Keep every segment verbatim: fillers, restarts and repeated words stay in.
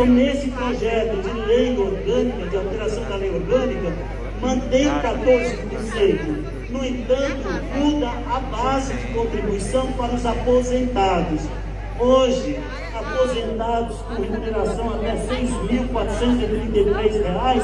Então, nesse projeto de lei orgânica, de alteração da lei orgânica, mantém quatorze por cento. No entanto, muda a base de contribuição para os aposentados. Hoje, aposentados com remuneração até seis mil quatrocentos e trinta e três reais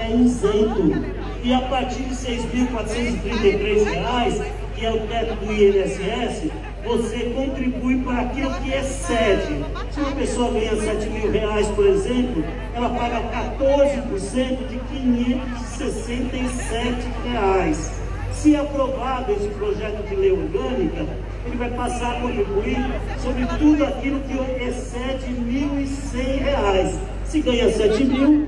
é isento. E a partir de seis mil quatrocentos e trinta e três reais, que é o teto do I N S S, você contribui para aquilo que excede. Se uma pessoa ganha sete mil reais, por exemplo, ela paga quatorze por cento de quinhentos e sessenta e sete reais. Se aprovado esse projeto de lei orgânica, ele vai passar a contribuir sobre tudo aquilo que excede mil e cem reais. Se ganha sete mil,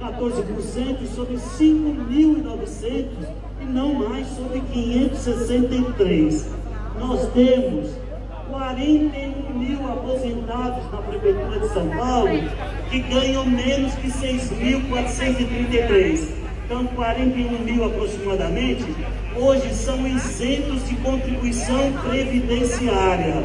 quatorze por cento sobre cinco mil e novecentos e não mais sobre quinhentos e sessenta e três. Nós temos quarenta e um mil aposentados na Prefeitura de São Paulo que ganham menos que seis mil quatrocentos e trinta e três. Então, quarenta e um mil aproximadamente, hoje são isentos de contribuição previdenciária.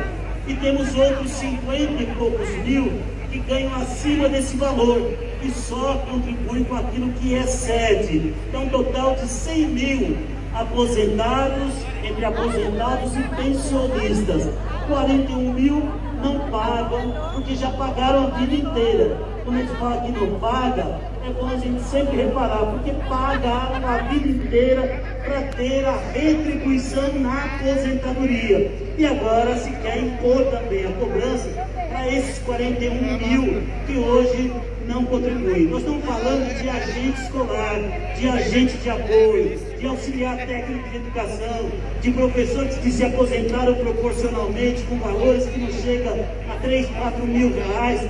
E temos outros cinquenta e poucos mil que ganham acima desse valor e só contribuem com aquilo que excede. Então, um total de cem mil aposentados, entre aposentados e pensionistas. quarenta e um mil não pagam, porque já pagaram a vida inteira. Quando a gente fala que não paga, é bom a gente sempre reparar, porque pagaram a vida inteira para ter a retribuição na aposentadoria. E agora se quer impor também a cobrança para esses quarenta e um mil que hoje não contribuem. Nós estamos falando de agente escolar, de agente de apoio, de auxiliar técnico de educação, de professores que se aposentaram proporcionalmente com valores que não chegam a três, quatro mil reais.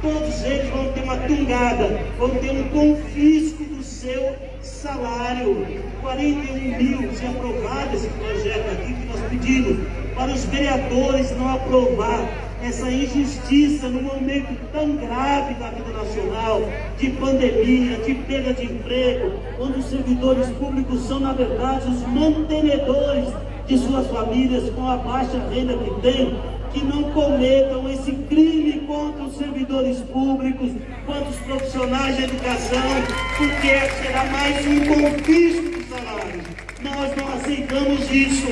Todos eles vão ter uma tungada, vão ter um confisco do seu salário. quarenta e um mil, se aprovado esse projeto aqui que nós pedimos, para os vereadores não aprovar essa injustiça num momento tão grave da vida nacional, de pandemia, de perda de emprego, onde os servidores públicos são, na verdade, os mantenedores de suas famílias com a baixa renda que têm, que não cometam esse crime contra os servidores públicos, contra os profissionais de educação, porque será mais um confisco do salário. Nós não aceitamos isso.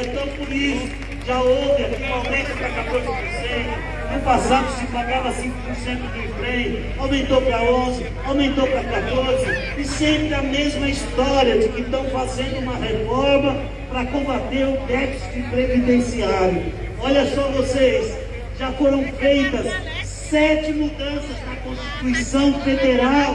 Então, por isso, já houve aqui um aumento para quatorze por cento, no passado se pagava cinco por cento do emprego, aumentou para onze por cento, aumentou para quatorze por cento, e sempre a mesma história de que estão fazendo uma reforma para combater o déficit previdenciário. Olha só vocês, já foram feitas sete mudanças na Constituição Federal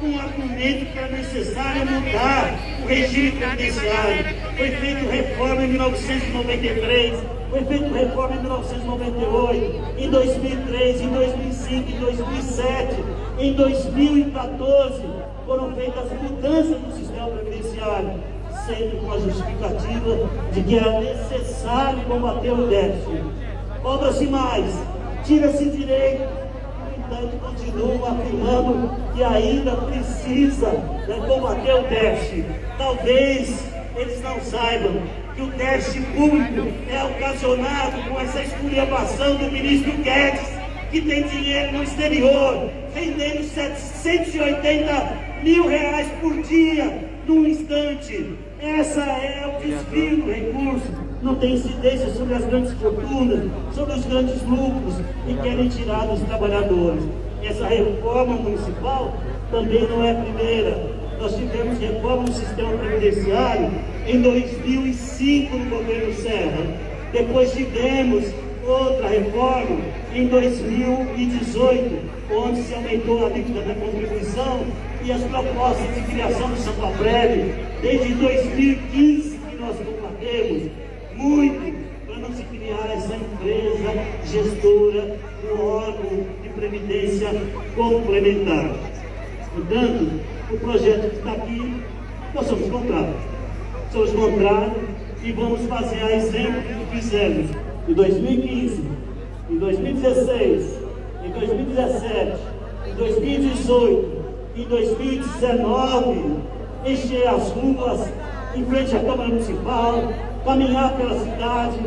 com o argumento que era necessário mudar o regime previdenciário. Foi feita reforma em mil novecentos e noventa e três, foi feita reforma em mil novecentos e noventa e oito, em dois mil e três, em dois mil e cinco, em dois mil e sete, em dois mil e quatorze, foram feitas mudanças no sistema previdenciário, sempre com a justificativa de que era necessário combater o déficit. Cobra-se mais, tira-se direito, no entanto, continuam afirmando que ainda precisa, né, combater o déficit. Talvez eles não saibam que o déficit público é ocasionado com essa esculhambação do ministro Guedes, que tem dinheiro no exterior, rendendo setecentos e oitenta mil reais por dia, num instante. Essa é o desvio do recurso. Não tem incidência sobre as grandes fortunas, sobre os grandes lucros, e querem tirar dos trabalhadores. Essa reforma municipal também não é a primeira. Nós tivemos reforma no sistema previdenciário em dois mil e cinco no governo Serra. Depois tivemos outra reforma em dois mil e dezoito, onde se aumentou a alíquota da contribuição e as propostas de criação do Sampaprev, desde dois mil e quinze que nós combatemos muito para não se criar essa empresa gestora do órgão de previdência complementar. Portanto, o projeto que está aqui, nós somos contrários. Somos contrários e vamos fazer a exemplo do que fizemos em dois mil e quinze, em dois mil e dezesseis, em dois mil e dezessete, em dois mil e dezoito, em dois mil e dezenove, encher as ruas em frente à Câmara Municipal, caminhar pela cidade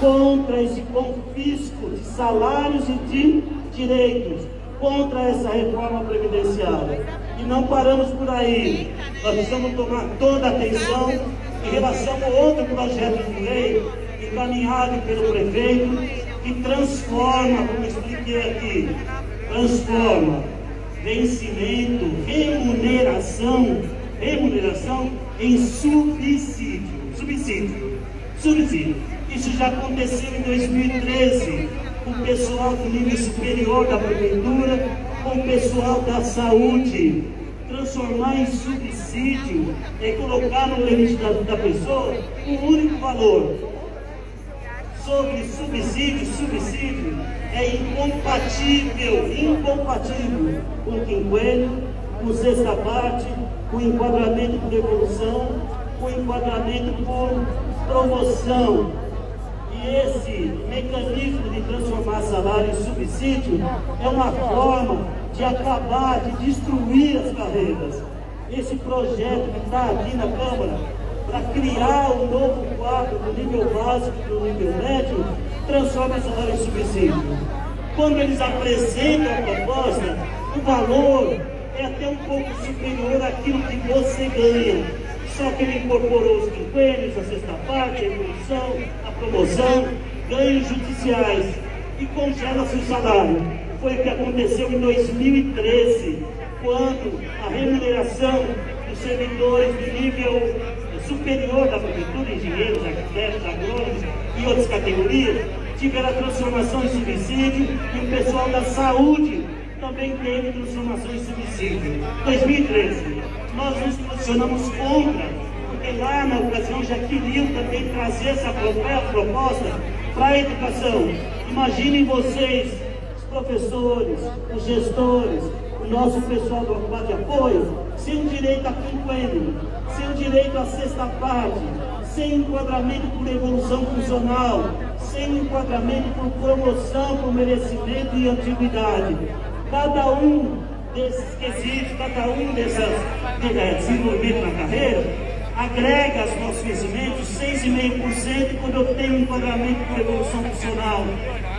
contra esse confisco de salários e de direitos. contra essa reforma previdenciária. E não paramos por aí. Nós precisamos tomar toda a atenção em relação a outro projeto de lei encaminhado pelo prefeito, que transforma, como expliquei aqui, transforma vencimento, remuneração, remuneração em subsídio. Subsídio. Subsídio. Isso já aconteceu em dois mil e treze, com o pessoal do nível superior da prefeitura, com o pessoal da saúde. Transformar em subsídio é colocar no limite da, da pessoa um único valor. Sobre subsídio, subsídio é incompatível, incompatível com o quinquênio, com sexta parte, com enquadramento por evolução, com enquadramento por promoção. E esse mecanismo de transformar salário em subsídio é uma forma de acabar, de destruir as carreiras. Esse projeto que está aqui na Câmara, para criar um novo quadro do nível básico e do nível médio, transforma salário em subsídio. Quando eles apresentam a proposta, o valor é até um pouco superior àquilo que você ganha. Só que ele incorporou os quinquênios, a sexta parte, a evolução, a promoção, ganhos judiciais e congela seu salário. Foi o que aconteceu em dois mil e treze, quando a remuneração dos servidores de nível superior da prefeitura, engenheiros, arquitetos, agrônomos e outras categorias, tiveram a transformação em subsídio, e o pessoal da saúde também teve transformação em subsídio. dois mil e treze. Nós nos posicionamos contra, porque lá na ocasião já queriam também trazer essa proposta para a educação. Imaginem vocês, os professores, os gestores, o nosso pessoal do quadro de apoio, sem o direito a quinquênio, sem o direito à sexta parte, sem enquadramento por evolução funcional, sem enquadramento por promoção, por merecimento e antiguidade. Cada um desses quesitos, cada um desses desenvolvimentos na carreira, agrega aos nossos vencimentos seis vírgula cinco por cento quando eu tenho um enquadramento por evolução funcional,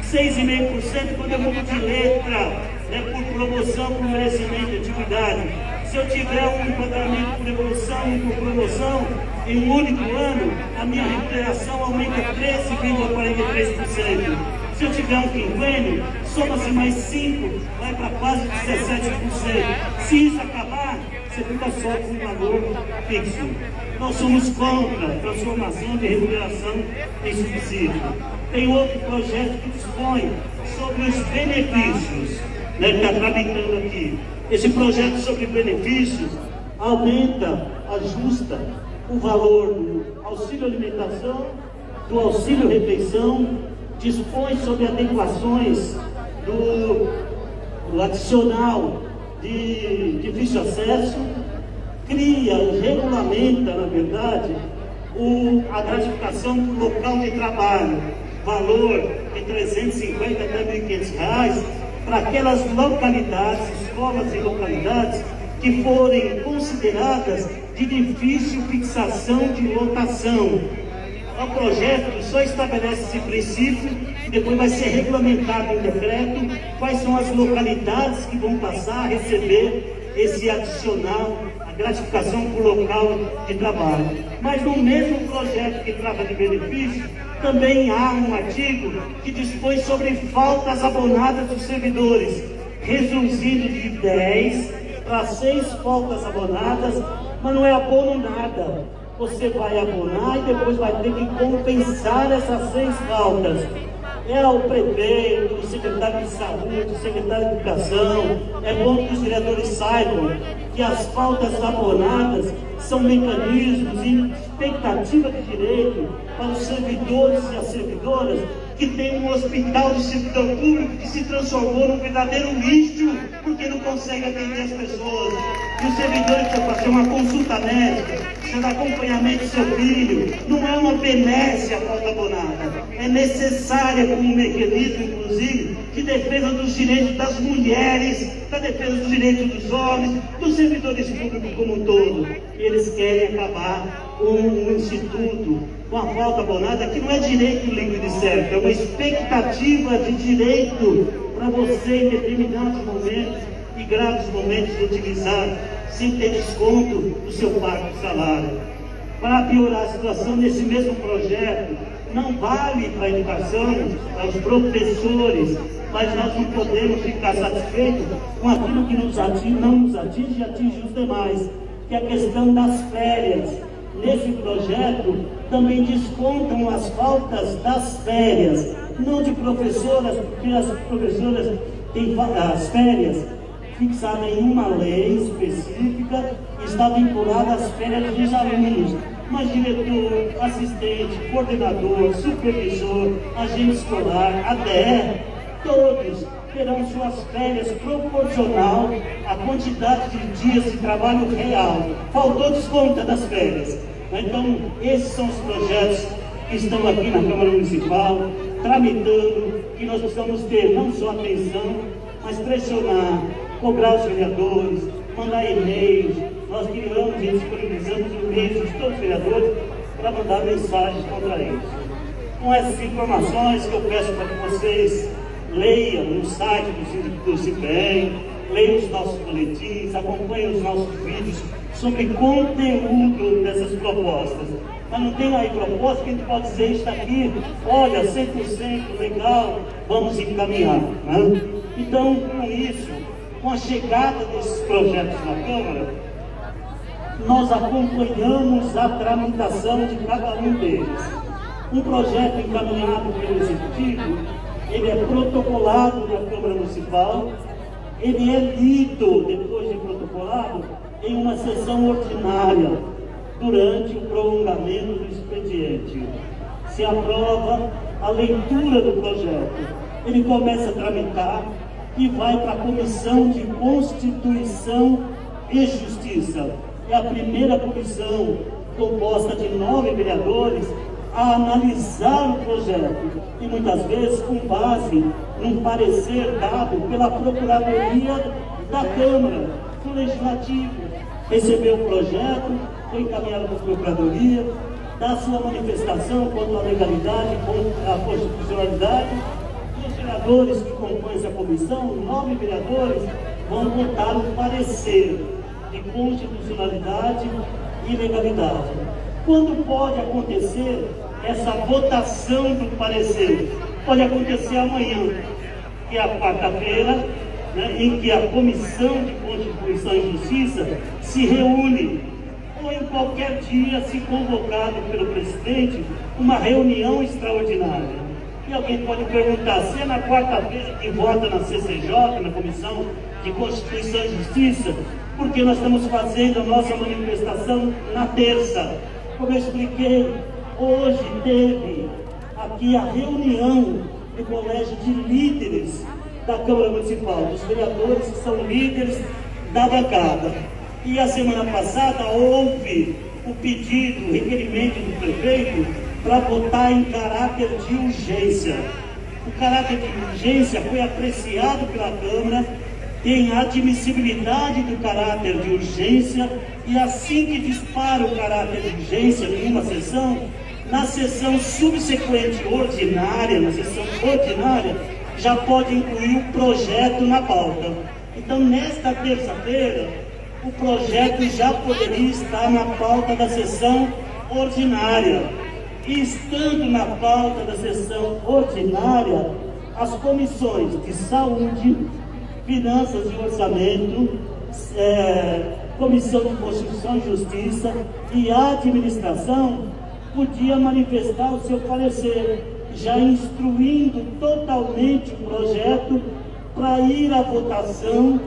seis vírgula cinco por cento quando eu mudo de letra, né, por promoção, por merecimento e antiguidade. Se eu tiver um enquadramento por evolução e por promoção, em um único ano, a minha remuneração aumenta treze vírgula quarenta e três por cento. Se eu tiver um quinquênio, soma-se mais cinco, vai para quase dezessete por cento. Se isso acabar, você fica só com um valor fixo. Nós somos contra a transformação de remuneração em subsídio. Tem outro projeto que dispõe sobre os benefícios, né, que está tramitando aqui. Esse projeto sobre benefícios aumenta, ajusta o valor do auxílio alimentação, do auxílio refeição, dispõe sobre adequações do, do adicional de difícil acesso, cria e regulamenta, na verdade, o, a gratificação do local de trabalho, valor de trezentos e cinquenta reais até mil e quinhentos reais, para aquelas localidades, escolas e localidades que forem consideradas de difícil fixação de lotação. É um projeto que só estabelece esse princípio, e depois vai ser regulamentado em decreto quais são as localidades que vão passar a receber esse adicional, a gratificação por local de trabalho. Mas no mesmo projeto que trata de benefício, também há um artigo que dispõe sobre faltas abonadas dos servidores, reduzindo de dez para seis faltas abonadas, mas não é abono nada. Você vai abonar e depois vai ter que compensar essas seis faltas. É o prefeito, o secretário de saúde, o secretário de educação. É bom que os vereadores saibam que as faltas abonadas são mecanismos e expectativa de direito para os servidores e as servidoras que tem um hospital de servidor público que se transformou num verdadeiro lixo porque não consegue atender as pessoas. E os servidores precisam fazer uma consulta médica, precisa de acompanhamento do seu filho. Não é uma benesse a falta abonada. É necessária como um mecanismo, inclusive, de defesa dos direitos das mulheres, da defesa dos direitos dos homens, dos servidores públicos como um todo. E eles querem acabar um instituto com a falta abonada, que não é direito livre de certo, é uma expectativa de direito para você em determinados momentos e graves momentos utilizar sem ter desconto do seu pago de salário. Para piorar a situação, nesse mesmo projeto, não vale para a educação, aos professores, mas nós não podemos ficar satisfeitos com aquilo que nos atinge, não nos atinge e atinge os demais, que é a questão das férias. Nesse projeto, também descontam as faltas das férias, não de professoras, porque as professoras têm as férias fixadas em uma lei específica, está vinculada às férias dos alunos, mas diretor, assistente, coordenador, supervisor, agente escolar, A D E, todos terão suas férias proporcional à quantidade de dias de trabalho real. Faltou desconta das férias. Então, esses são os projetos que estão aqui na Câmara Municipal, tramitando, que nós precisamos ter não só atenção, mas pressionar, cobrar os vereadores, mandar e-mails. Nós criamos e disponibilizamos e-mails de todos os vereadores para mandar mensagens contra eles. Com essas informações que eu peço para que vocês leiam no site do C I P E N, leiam os nossos boletins, acompanhem os nossos vídeos sobre conteúdo dessas propostas. Mas não tem aí proposta que a gente pode dizer, está aqui, olha, cem por cento legal, vamos encaminhar. Né? Então, com isso, com a chegada desses projetos na Câmara, nós acompanhamos a tramitação de cada um deles. Um projeto encaminhado pelo Executivo, ele é protocolado na Câmara Municipal, ele é lido, depois de protocolado, em uma sessão ordinária, durante o prolongamento do expediente. Se aprova a leitura do projeto, ele começa a tramitar e vai para a Comissão de Constituição e Justiça. É a primeira comissão, composta de nove vereadores, a analisar o projeto, e muitas vezes com base num parecer dado pela Procuradoria da Câmara, do Legislativo. Recebeu o projeto, foi encaminhado para a Procuradoria, dá sua manifestação quanto à legalidade, quanto à constitucionalidade, e os vereadores que compõem essa comissão, nove vereadores, vão votar o parecer de constitucionalidade e legalidade. Quando pode acontecer essa votação do parecer? Pode acontecer amanhã, que é a quarta-feira, né, em que a Comissão de Constituição e Justiça se reúne, ou em qualquer dia, se convocado pelo presidente, uma reunião extraordinária. E alguém pode perguntar, se é na quarta-feira que vota na C C J, na Comissão de Constituição e Justiça, porque nós estamos fazendo a nossa manifestação na terça. Como eu expliquei, hoje teve aqui a reunião do Colégio de Líderes da Câmara Municipal, dos vereadores que são líderes da bancada. E a semana passada houve o pedido, o requerimento do prefeito para votar em caráter de urgência. O caráter de urgência foi apreciado pela Câmara, tem admissibilidade do caráter de urgência, e assim que dispara o caráter de urgência em uma sessão, na sessão subsequente ordinária, na sessão ordinária, já pode incluir o projeto na pauta. Então, nesta terça-feira, o projeto já poderia estar na pauta da sessão ordinária. E estando na pauta da sessão ordinária, as comissões de saúde, finanças e orçamento, é, Comissão de Constituição e Justiça e Administração podia manifestar o seu parecer, já instruindo totalmente o projeto para ir à votação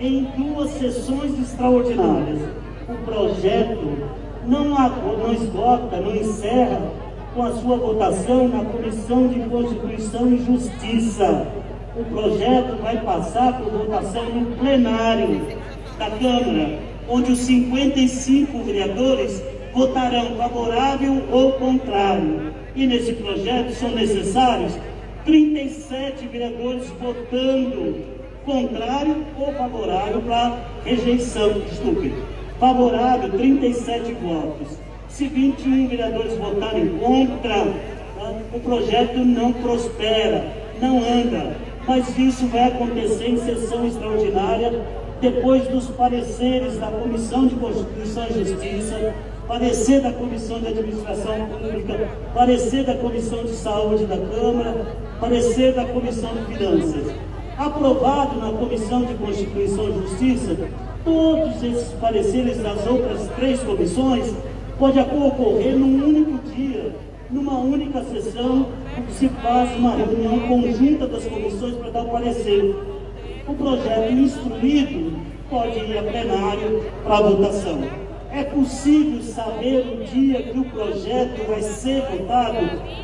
em duas sessões extraordinárias. O projeto não, não esgota, não encerra com a sua votação na Comissão de Constituição e Justiça. O projeto vai passar por votação no plenário da Câmara, onde os cinquenta e cinco vereadores votarão favorável ou contrário. E nesse projeto são necessários trinta e sete vereadores votando contrário ou favorável para rejeição, desculpe. Favorável, trinta e sete votos. Se vinte e um vereadores votarem contra, o projeto não prospera, não anda. mas isso vai acontecer em sessão extraordinária, depois dos pareceres da Comissão de Constituição e Justiça, parecer da Comissão de Administração Pública, parecer da Comissão de Saúde da Câmara, parecer da Comissão de Finanças. Aprovado na Comissão de Constituição e Justiça, todos esses pareceres das outras três comissões pode ocorrer num único dia, numa única sessão, se faz uma reunião conjunta das comissões para dar o parecer. O projeto instruído pode ir a plenário para votação. É possível saber o dia que o projeto vai ser votado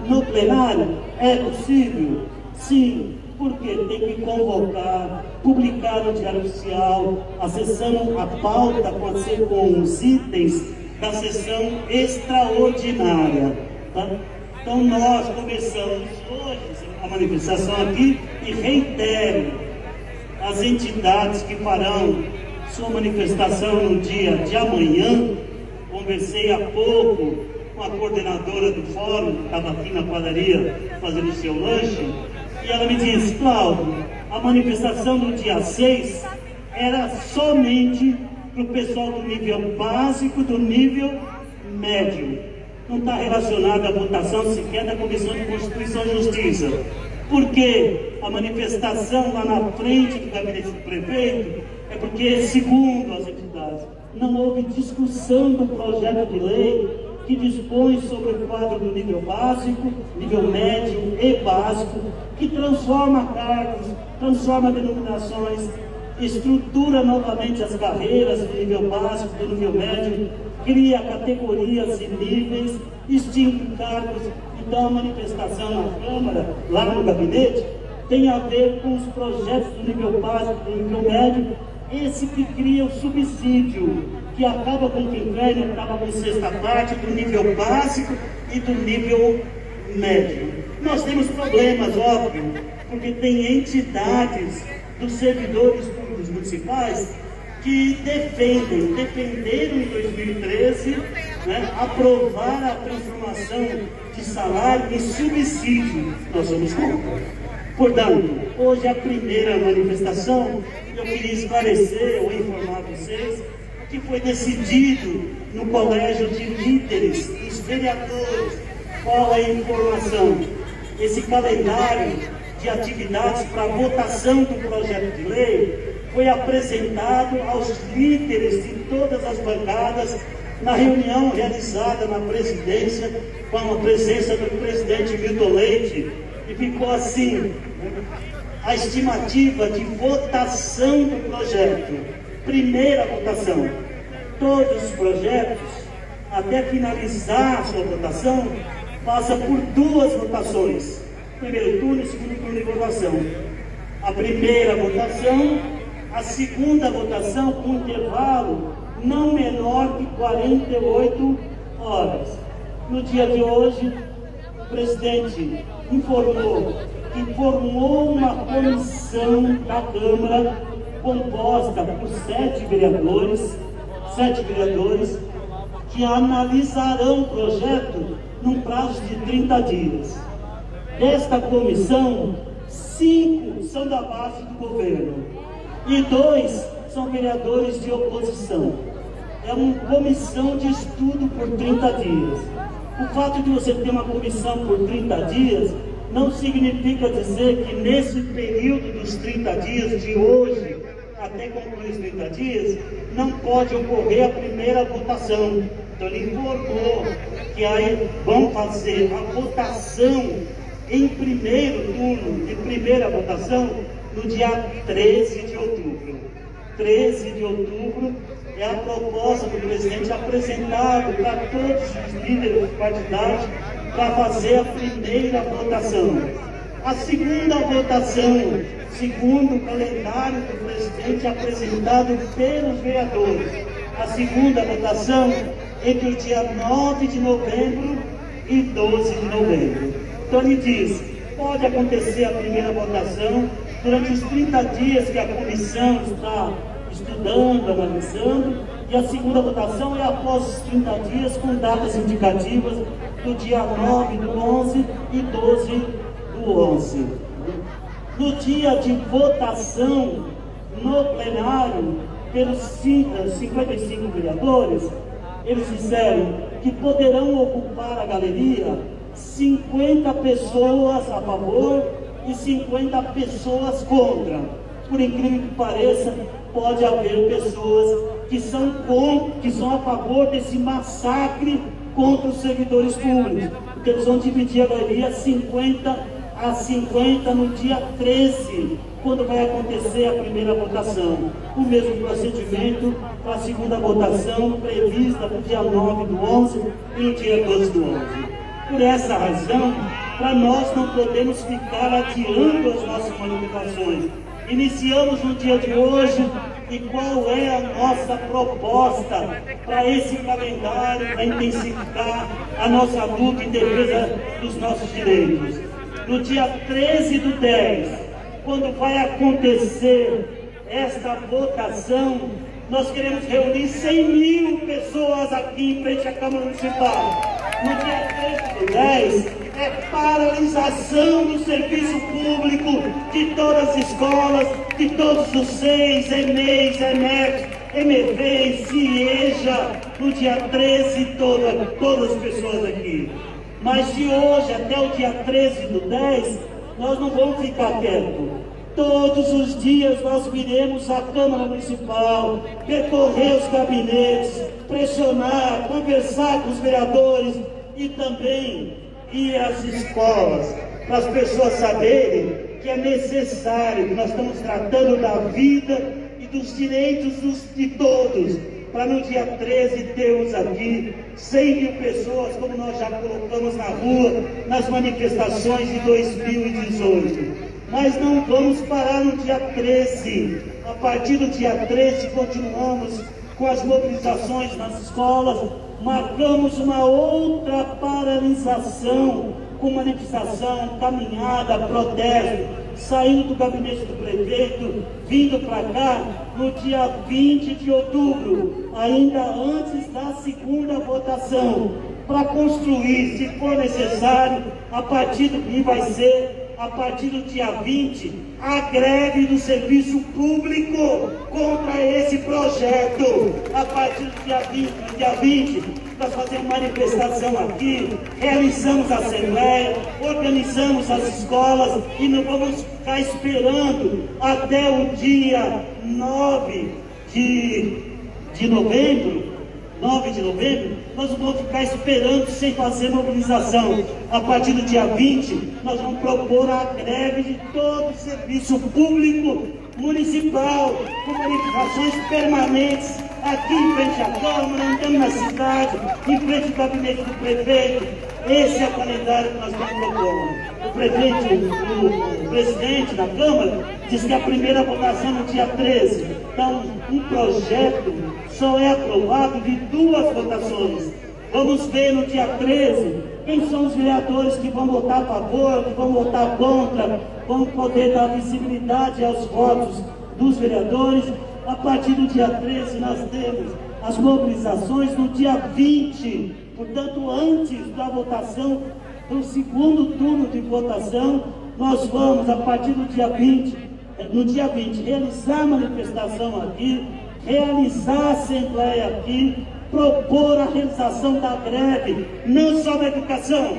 no plenário? É possível? Sim, porque tem que convocar, publicar no Diário Oficial, a sessão, a pauta com os itens da sessão extraordinária. Tá? Então nós começamos hoje a manifestação aqui e reitero, as entidades que farão sua manifestação no dia de amanhã, conversei há pouco com a coordenadora do fórum, que estava aqui na padaria fazendo seu lanche, e ela me disse: Cláudio, a manifestação do dia seis era somente para o pessoal do nível básico, do nível médio. Não está relacionada à votação sequer da Comissão de Constituição e Justiça. Porque a manifestação lá na frente do gabinete do prefeito é porque, segundo as entidades, não houve discussão do projeto de lei que dispõe sobre o quadro do nível básico, nível médio e básico, que transforma cargos, transforma denominações, estrutura novamente as carreiras do nível básico, do nível médio, cria categorias e níveis, extingue cargos. Então a manifestação na Câmara, lá no gabinete, tem a ver com os projetos do nível básico, do nível médio, esse que cria o subsídio, que acaba com o quinquênio, acaba com sexta parte do nível básico e do nível médio. Nós temos problemas, óbvio, porque tem entidades dos servidores públicos municipais que defendem, defenderam em dois mil e treze, né, aprovar a transformação de salário em subsídio. Nós somos contra. Portanto, hoje é a primeira manifestação, eu queria esclarecer ou informar vocês que foi decidido no colégio de líderes, dos vereadores, qual é a informação. Esse calendário de atividades para votação do projeto de lei foi apresentado aos líderes de todas as bancadas na reunião realizada na presidência, com a presença do presidente Vildo Leite, e ficou assim, né? A estimativa de votação do projeto, primeira votação, todos os projetos, até finalizar a sua votação, passa por duas votações, primeiro turno e segundo turno de votação. A primeira votação, a segunda votação com intervalo não menor que quarenta e oito horas. No dia de hoje, o presidente informou que formou uma comissão da Câmara composta por sete vereadores, sete vereadores que analisarão o projeto num prazo de trinta dias. Desta comissão, cinco são da base do governo e dois são vereadores de oposição. É uma comissão de estudo por trinta dias. O fato de você ter uma comissão por trinta dias não significa dizer que nesse período dos trinta dias, de hoje até concluir os trinta dias, não pode ocorrer a primeira votação. Então ele informou que aí vão fazer a votação em primeiro turno, de primeira votação, no dia treze de outubro. treze de outubro é a proposta do presidente apresentada para todos os líderes partidários para fazer a primeira votação. A segunda votação, segundo o calendário do presidente apresentado pelos vereadores, a segunda votação entre o dia nove de novembro e doze de novembro. Então ele diz, pode acontecer a primeira votação durante os trinta dias que a comissão está estudando, analisando, e a segunda votação é após os trinta dias, com datas indicativas do dia nove do onze e doze do onze. no dia de votação no plenário, pelos cinquenta e cinco vereadores, eles disseram que poderão ocupar a galeria cinquenta pessoas a favor e cinquenta pessoas contra. Por incrível que pareça, pode haver pessoas que são, com, que são a favor desse massacre contra os servidores públicos, porque eles vão dividir a galeria cinquenta a cinquenta no dia treze, quando vai acontecer a primeira votação. O mesmo procedimento para a segunda votação, prevista para o dia nove do onze e no dia doze do onze. Por essa razão, para nós não podemos ficar adiando as nossas manifestações. Iniciamos no dia de hoje, e qual é a nossa proposta para esse calendário, para intensificar a nossa luta em defesa dos nossos direitos? No dia treze do dez, quando vai acontecer esta votação, nós queremos reunir cem mil pessoas aqui em frente à Câmara Municipal. No dia treze do dez, é paralisação do serviço público de todas as escolas, de todos os C E Is, EMEIs, EMEF, M F E, CIEJA, no dia treze, toda, todas as pessoas aqui. Mas de hoje até o dia treze do dez, nós não vamos ficar quietos. Todos os dias nós iremos à Câmara Municipal, percorrer os gabinetes, pressionar, conversar com os vereadores e também ir às escolas, para as pessoas saberem que é necessário, que nós estamos tratando da vida e dos direitos dos, de todos, para no dia treze termos aqui cem mil pessoas, como nós já colocamos na rua, nas manifestações de dois mil e dezoito. Mas não vamos parar no dia treze. A partir do dia treze, continuamos com as mobilizações nas escolas, marcamos uma outra paralisação, com manifestação, caminhada, protesto, saindo do gabinete do prefeito, vindo para cá no dia vinte de outubro, ainda antes da segunda votação, para construir, se for necessário, a partir do que vai ser, a partir do dia vinte, a greve do serviço público contra esse projeto. A partir do dia vinte, dia vinte nós fazemos manifestação aqui, realizamos a assembleia, organizamos as escolas e não vamos ficar esperando até o dia nove de novembro, nós não vamos ficar esperando sem fazer mobilização. A partir do dia vinte, nós vamos propor a greve de todo o serviço público municipal, com manifestações permanentes, aqui em frente à Câmara, andando na cidade, em frente ao gabinete do prefeito. Esse é o calendário que nós estamos propondo. O prefeito, o presidente da Câmara, disse que a primeira votação no dia treze. Então, um projeto só é aprovado de duas votações. Vamos ver no dia treze quem são os vereadores que vão votar a favor, que vão votar contra, vão poder dar visibilidade aos votos dos vereadores. A partir do dia treze, nós temos as mobilizações no dia vinte, portanto, antes da votação, do segundo turno de votação, nós vamos, a partir do dia vinte, no dia vinte, realizar a manifestação aqui, realizar a assembleia aqui, propor a realização da greve, não só da educação.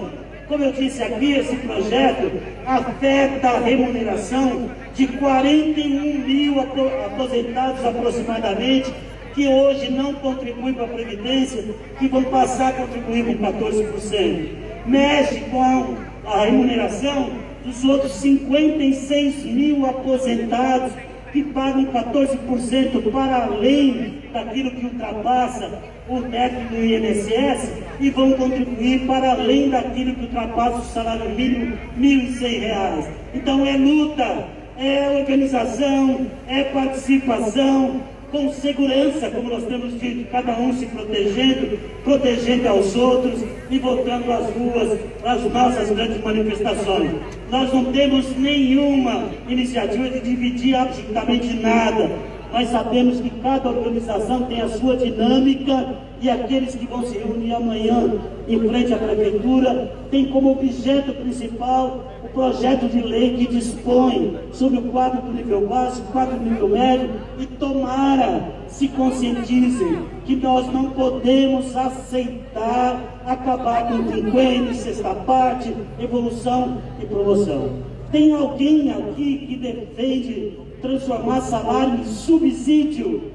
Como eu disse aqui, esse projeto afeta a remuneração de quarenta e um mil aposentados aproximadamente, que hoje não contribuem para a Previdência, que vão passar a contribuir com quatorze por cento. Mexe com a remuneração dos outros cinquenta e seis mil aposentados que pagam quatorze por cento para além daquilo que ultrapassa o teto do I N S S e vão contribuir para além daquilo que ultrapassa o salário mínimo, mil e cem reais. Então é luta, é organização, é participação, com segurança, como nós temos dito, cada um se protegendo, protegendo aos outros e voltando às ruas, às nossas grandes manifestações. Nós não temos nenhuma iniciativa de dividir absolutamente nada. Nós sabemos que cada organização tem a sua dinâmica e aqueles que vão se reunir amanhã em frente à prefeitura têm como objeto principal o projeto de lei que dispõe sobre o quadro do nível básico, quadro do nível médio, e tomara se conscientizem que nós não podemos aceitar acabar com o quinquênio, sexta parte, evolução e promoção. Tem alguém aqui que defende transformar salário em subsídio?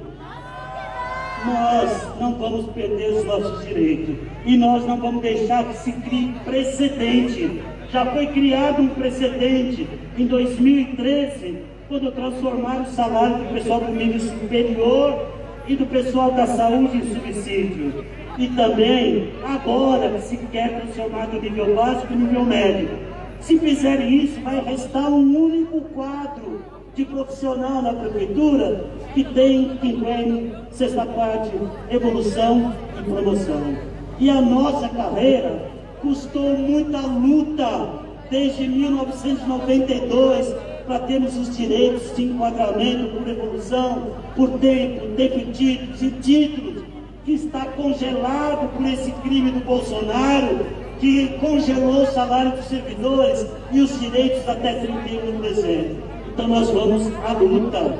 Nós não vamos perder os nossos direitos e nós não vamos deixar que se crie precedente. Já foi criado um precedente em dois mil e treze, quando transformaram o salário do pessoal do nível superior e do pessoal da saúde em subsídio. E também agora que se quer transformar do nível básico no nível médio. Se fizerem isso, vai restar um único quadro de profissional na prefeitura que tem quinquênio, sexta parte, evolução e promoção. E a nossa carreira custou muita luta desde mil novecentos e noventa e dois para termos os direitos de enquadramento por evolução, por tempo, tempo e títulos, que está congelado por esse crime do Bolsonaro, que congelou o salário dos servidores e os direitos até trinta e um de dezembro. Então nós vamos à luta.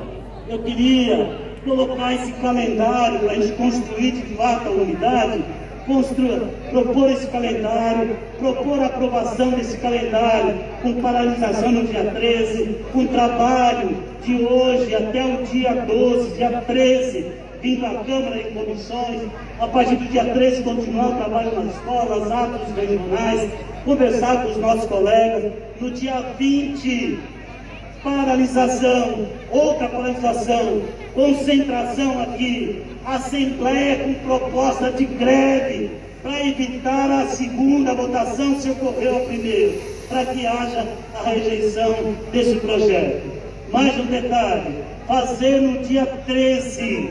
Eu queria colocar esse calendário para a gente construir de fato a unidade, construir, propor esse calendário, propor a aprovação desse calendário, com paralisação no dia treze, com trabalho de hoje até o dia doze, dia treze, vindo à Câmara em comissões, a partir do dia treze continuar o trabalho nas escolas, atos regionais, conversar com os nossos colegas. No dia vinte... paralisação, outra paralisação, concentração aqui, assembleia com proposta de greve para evitar a segunda votação se ocorreu a primeira, para que haja a rejeição desse projeto. Mais um detalhe, fazer no dia treze,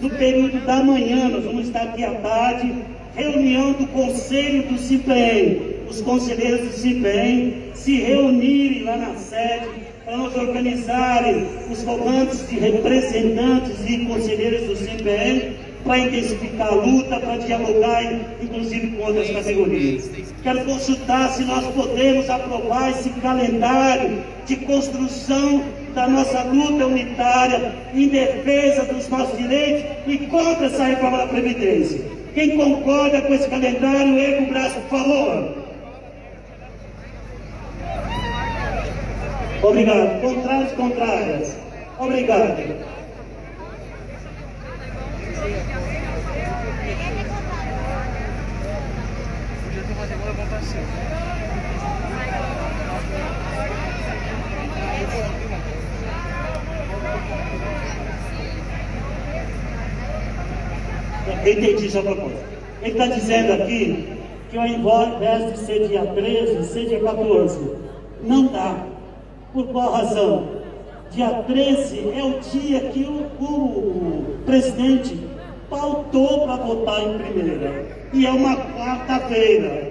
no período da manhã, nós vamos estar aqui à tarde, reunião do Conselho do CIPEN, os conselheiros do CIPEN se reunirem lá na sede, para nós organizarem os comandos de representantes e conselheiros do C I P E N para intensificar a luta, para dialogar, inclusive com outras categorias. Quero consultar se nós podemos aprovar esse calendário de construção da nossa luta unitária em defesa dos nossos direitos e contra essa reforma da Previdência. Quem concorda com esse calendário, ergue o braço, por favor. Obrigado. Contrários, contrárias. Obrigado. Eu entendi sua proposta. Ele está dizendo aqui que ao invés de ser dia treze, ser dia quatorze. Não dá. Por qual razão? Dia treze é o dia que o, o presidente pautou para votar em primeira. E é uma quarta-feira.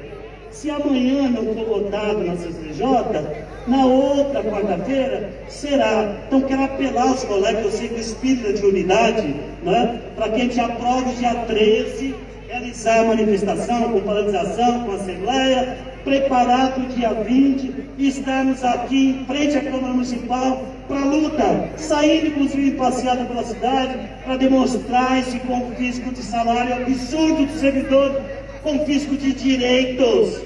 Se amanhã não for votado na C C J, na outra quarta-feira será. Então quero apelar aos colegas, eu sei que o espírito de unidade, né, para que a gente aprove dia treze, realizar a manifestação, com paralisação, com a assembleia, preparar para o dia vinte e estarmos aqui em frente à Câmara Municipal para a luta, saindo inclusive passeada pela cidade para demonstrar esse confisco de salário absurdo do servidor, confisco de direitos.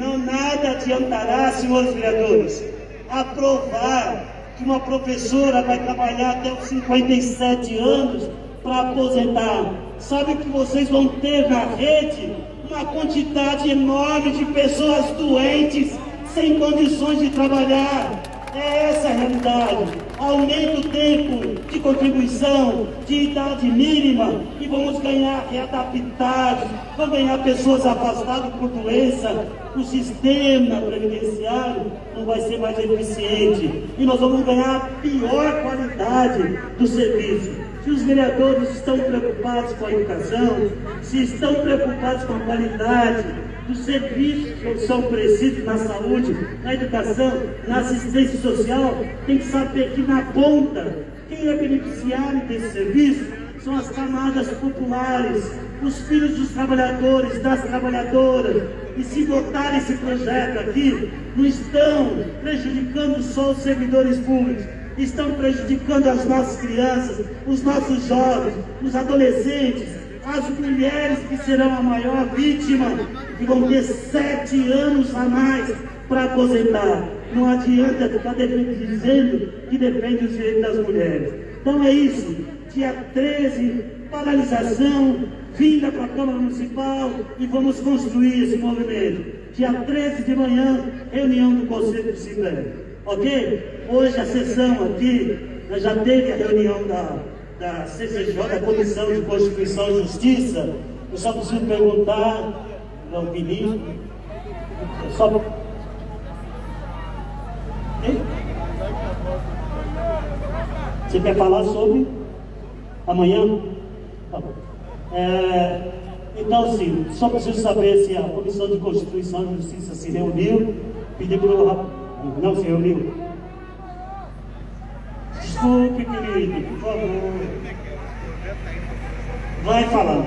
Não nada adiantará, senhores vereadores, aprovar que uma professora vai trabalhar até os cinquenta e sete anos para aposentar. Sabe que vocês vão ter na rede uma quantidade enorme de pessoas doentes, sem condições de trabalhar. É essa a realidade. Aumenta o tempo de contribuição, de idade mínima, e vamos ganhar readaptados, vamos ganhar pessoas afastadas por doença. O sistema previdenciário não vai ser mais eficiente e nós vamos ganhar a pior qualidade do serviço. Se os vereadores estão preocupados com a educação, se estão preocupados com a qualidade dos serviços que são precisos na saúde, na educação, na assistência social, tem que saber que na ponta Quem é beneficiário desse serviço são as camadas populares, os filhos dos trabalhadores, das trabalhadoras. E se votar esse projeto aqui, não estão prejudicando só os servidores públicos, estão prejudicando as nossas crianças, os nossos jovens, os adolescentes, as mulheres que serão a maior vítima, que vão ter sete anos a mais para aposentar. Não adianta estar dizendo que defende os direitos das mulheres. Então é isso, dia treze, paralisação, vinda para a Câmara Municipal e vamos construir esse movimento. Dia treze de manhã, reunião do Conselho de CIPEN, ok? Hoje a sessão aqui, nós já teve a reunião da, da C C J, da Comissão de Constituição e Justiça. Eu só preciso perguntar, não, ministro, só... Você quer falar sobre amanhã? Tá bom. É, então, sim, só preciso saber se a Comissão de Constituição e Justiça se reuniu, pediu para o... Não se reuniu? Desculpe, querido, por favor. Vai falar.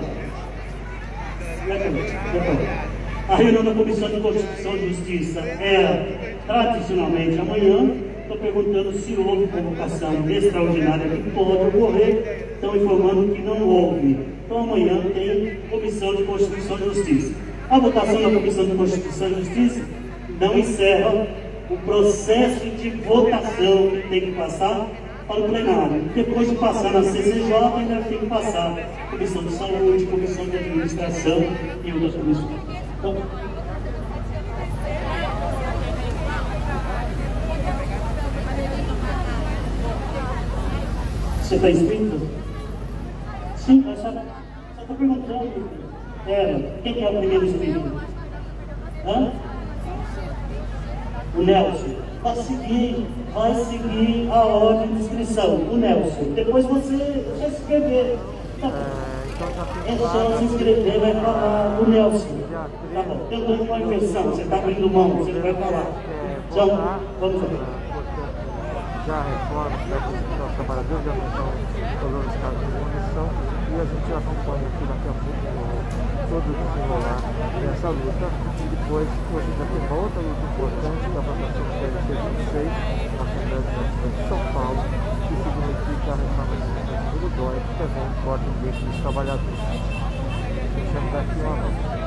A reunião da Comissão de Constituição e Justiça é tradicionalmente amanhã. Estou perguntando se houve convocação extraordinária que pode ocorrer. Estão informando que não houve. Então amanhã tem Comissão de Constituição e Justiça. A votação da Comissão de Constituição e Justiça não encerra o processo de votação que tem que passar para o plenário. Depois de passar na C C J, ainda tem que passar Comissão de Saúde, Comissão de Administração e outras comissões. Então, você está inscrito? Sim, mas só estou perguntando, é, quem que é o primeiro espírito? Hã? O Nelson. Vai seguir, vai seguir a ordem de inscrição, o Nelson. Depois você vai se inscrever. Tá bom. É só se inscrever, vai falar o Nelson. Tá bom. Eu dou uma inversão, você está abrindo mão, você vai falar. Então, vamos lá. Já a reforma, já a posição dos trabalhadores, já não são valorizados de condição, e a gente acompanha aqui daqui a pouco todo o desenrolar dessa luta. E depois, hoje já tem uma outra luta importante, da votação do P L C vinte e seis, na Assembleia de São Paulo, que significa a reforma do sistema do Uruguai, que também corta o direito dos trabalhadores. Deixamos aqui uma